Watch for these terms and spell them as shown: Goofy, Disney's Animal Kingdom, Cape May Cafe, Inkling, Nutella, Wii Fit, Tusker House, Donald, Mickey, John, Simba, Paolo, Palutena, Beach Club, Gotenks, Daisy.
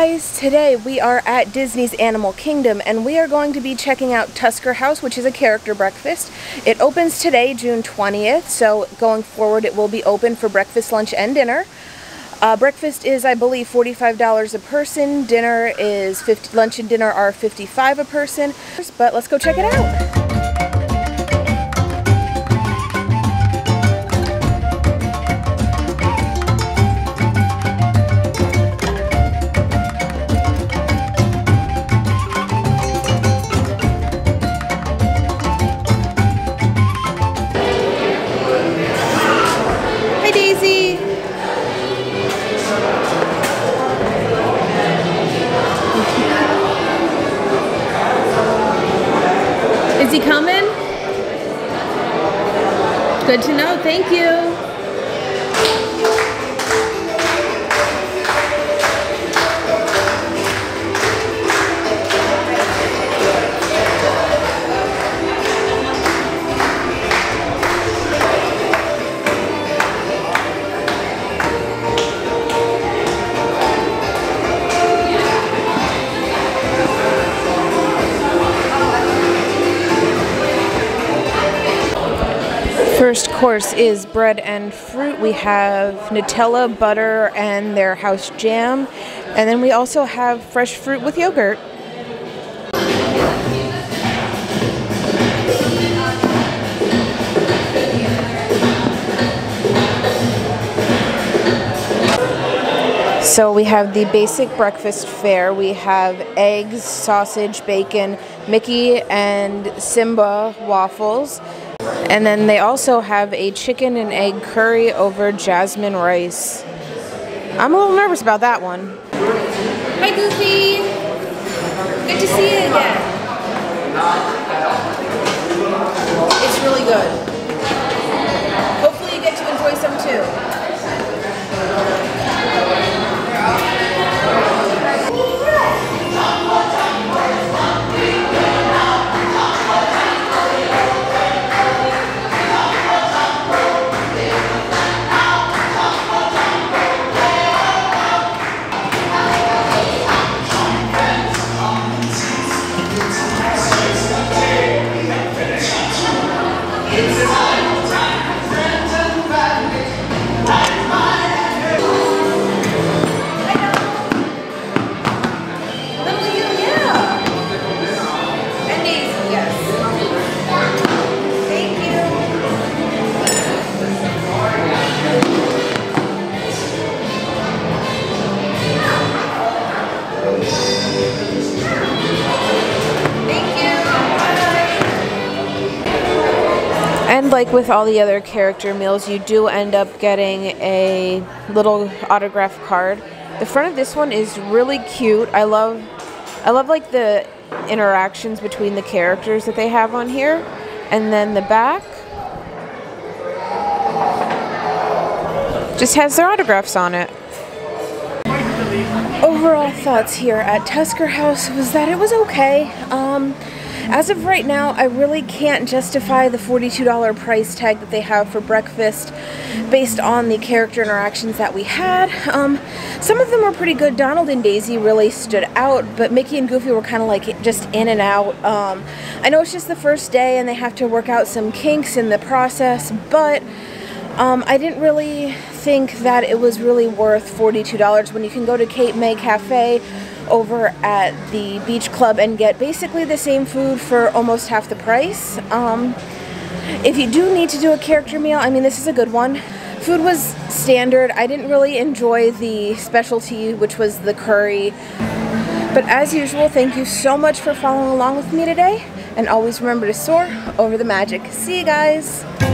guys, today we are at Disney's Animal Kingdom and we are going to be checking out Tusker House, which is a character breakfast. It opens today, June 20th, so going forward it will be open for breakfast, lunch, and dinner. Breakfast is, I believe, $45 a person. Dinner is lunch and dinner are $55 a person. But let's go check it out. Hi, Daisy. Is he coming? Good to know, thank you. First course is bread and fruit. We have Nutella, butter, and their house jam. And then we also have fresh fruit with yogurt. So we have the basic breakfast fare. We have eggs, sausage, bacon, Mickey and Simba waffles. And then they also have a chicken and egg curry over jasmine rice. I'm a little nervous about that one. Hi, Goofy. Good to see you again. It's really good. Hopefully you get to enjoy some too. Like with all the other character meals, you do end up getting a little autograph card. The front of this one is really cute. I love like the interactions between the characters that they have on here. And then the back just has their autographs on it. Overall thoughts here at Tusker House was that it was okay. As of right now, I really can't justify the $42 price tag that they have for breakfast based on the character interactions that we had. Some of them were pretty good. Donald and Daisy really stood out, but Mickey and Goofy were kind of like just in and out. I know it's just the first day and they have to work out some kinks in the process, but I didn't really think that it was really worth $42 when you can go to Cape May Cafe over at the Beach Club and get basically the same food for almost half the price. If you do need to do a character meal, I mean, this is a good one. Food was standard. I didn't really enjoy the specialty, which was the curry. But as usual, thank you so much for following along with me today. And always remember to soar over the magic. See you guys.